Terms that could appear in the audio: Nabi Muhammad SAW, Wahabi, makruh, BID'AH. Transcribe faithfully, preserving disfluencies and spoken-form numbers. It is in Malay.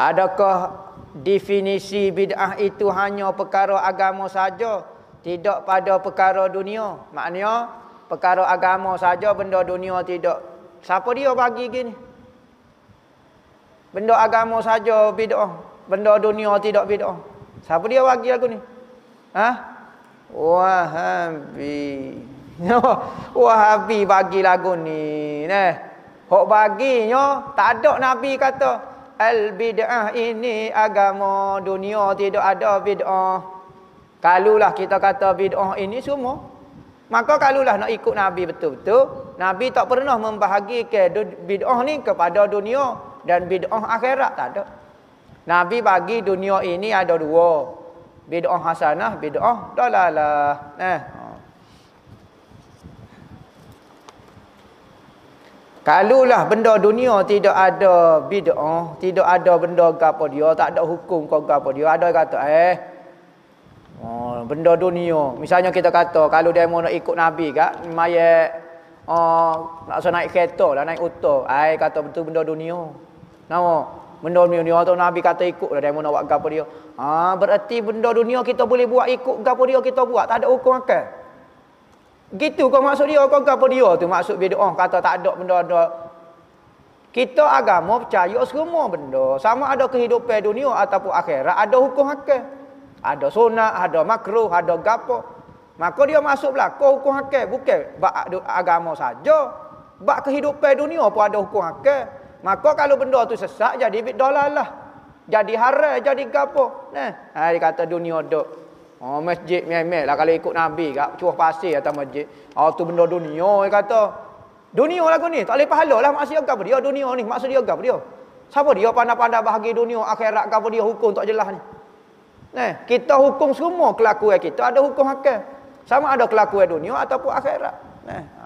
Adakah definisi bid'ah itu hanya perkara agama saja, tidak pada perkara dunia? Maknanya perkara agama saja, benda dunia tidak. Siapa dia bagi gini? Benda agama saja bid'ah, benda dunia tidak bid'ah. Siapa dia bagi aku ni? Ha? Wahabi. Wahabi bagi lagu ni. Nah, hok baginya tak ada Nabi kata al-bid'ah ini agama, dunia tidak ada bid'ah. Kalulah kita kata bid'ah ini semua, maka kalulah nak ikut Nabi betul-betul, Nabi tak pernah membahagikan bid'ah ni kepada dunia dan bid'ah akhirat, tak ada. Nabi bagi dunia ini ada dua, bid'ah hasanah, bid'ah dalalah. Nah, kalulah benda dunia tidak ada bid'ah, tidak ada benda gapo dia, tak ada hukum kau gapo dia. Ada kata eh oh, benda dunia. Misalnya kita kata kalau dia mau nak ikut Nabi kat mayat oh nak naik kereta lah, naik auto. Ai kata betul benda dunia. Nama benda dunia tu Nabi kata ikutlah dia mau nak buat gapo dia. Ah berarti benda dunia kita boleh buat ikut gapo dia kita buat, tak ada hukum akal. Gitu kau maksud dia, kau apa dia tu maksud bid'ah, kata tak ada benda-benda. Kita agama percaya semua benda, sama ada kehidupan dunia ataupun akhirat, ada hukum hakam. Ada sunat, ada makruh, ada gapo. Maka dia masuk belakang hukum hakam, bukan bab agama saja. Bab kehidupan dunia pun ada hukum hakam. Maka kalau benda tu sesat jadi bid'ah, jadi haram, jadi gapo. Nah, ha, dia kata dunia dok. Oh masjid memek lah kalau ikut Nabi kat cuah pasir atas masjid. Oh tu benda dunia dia kata. Dunia lagu ni tak boleh pahalalah maksud dia apa dia dunia ni, maksud dia apa dia? Siapa dia pandai-pandai bahagi dunia akhirat apa dia hukum tak jelas ni. Nah, kita hukum semua kelakuan kita ada hukum hakam. Sama ada kelakuan dunia ataupun akhirat. Nah.